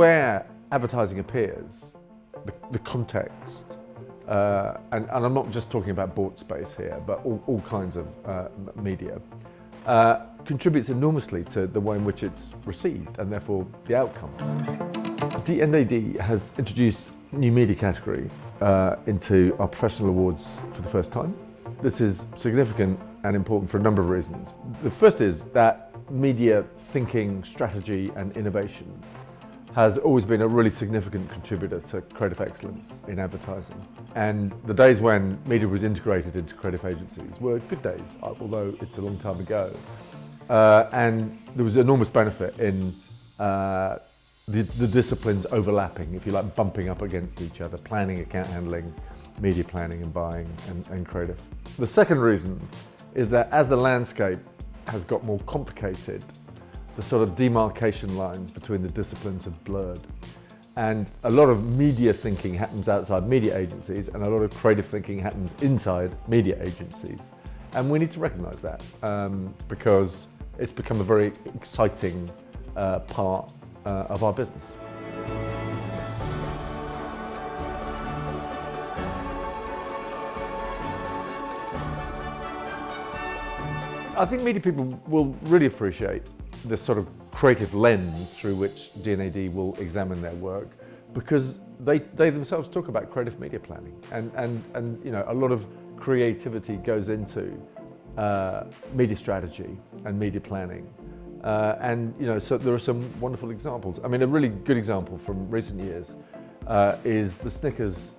where advertising appears, the context, and I'm not just talking about bought space here, but all kinds of media, contributes enormously to the way in which it's received and therefore the outcomes. D&AD has introduced new media category into our professional awards for the first time. This is significant and important for a number of reasons. The first is that media thinking, strategy and innovation has always been a really significant contributor to creative excellence in advertising. And the days when media was integrated into creative agencies were good days, although it's a long time ago. And there was enormous benefit in the disciplines overlapping, if you like, bumping up against each other, planning, account handling, media planning and buying, and creative. The second reason is that as the landscape has got more complicated, the sort of demarcation lines between the disciplines have blurred. And a lot of media thinking happens outside media agencies, and a lot of creative thinking happens inside media agencies. And we need to recognize that because it's become a very exciting part of our business. I think media people will really appreciate this sort of creative lens through which D&AD will examine their work, because they themselves talk about creative media planning, and you know, a lot of creativity goes into media strategy and media planning, and you know, so there are some wonderful examples. I mean, a really good example from recent years is the Snickers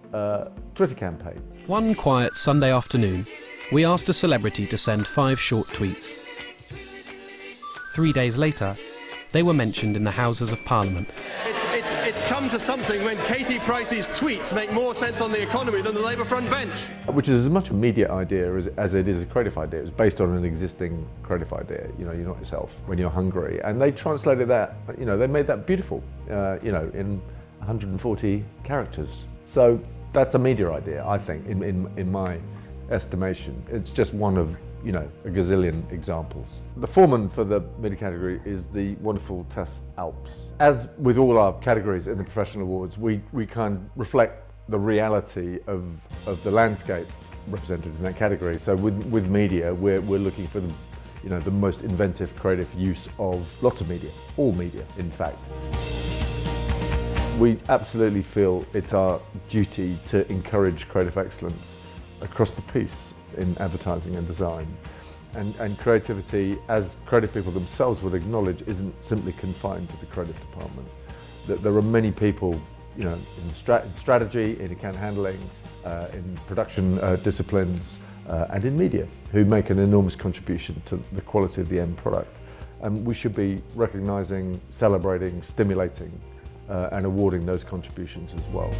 Twitter campaign. One quiet Sunday afternoon, we asked a celebrity to send 5 short tweets. 3 days later, they were mentioned in the Houses of Parliament. It's come to something when Katie Price's tweets make more sense on the economy than the Labour front bench. Which is as much a media idea as it is a creative idea. It's based on an existing creative idea. You know, you're not yourself when you're hungry. And they translated that, you know, they made that beautiful, you know, in 140 characters. So that's a media idea, I think, in my estimation. It's just one of, you know, a gazillion examples. The foreman for the media category is the wonderful Tess Alps. As with all our categories in the professional awards, we kind of reflect the reality of the landscape represented in that category. So with media, we're looking for the, you know, the most inventive, creative use of lots of media, all media, in fact. We absolutely feel it's our duty to encourage creative excellence across the piece in advertising and design. And creativity, as creative people themselves would acknowledge, isn't simply confined to the creative department. That there are many people, you know, in strategy, in account handling, in production disciplines, and in media, who make an enormous contribution to the quality of the end product. And we should be recognising, celebrating, stimulating, and awarding those contributions as well.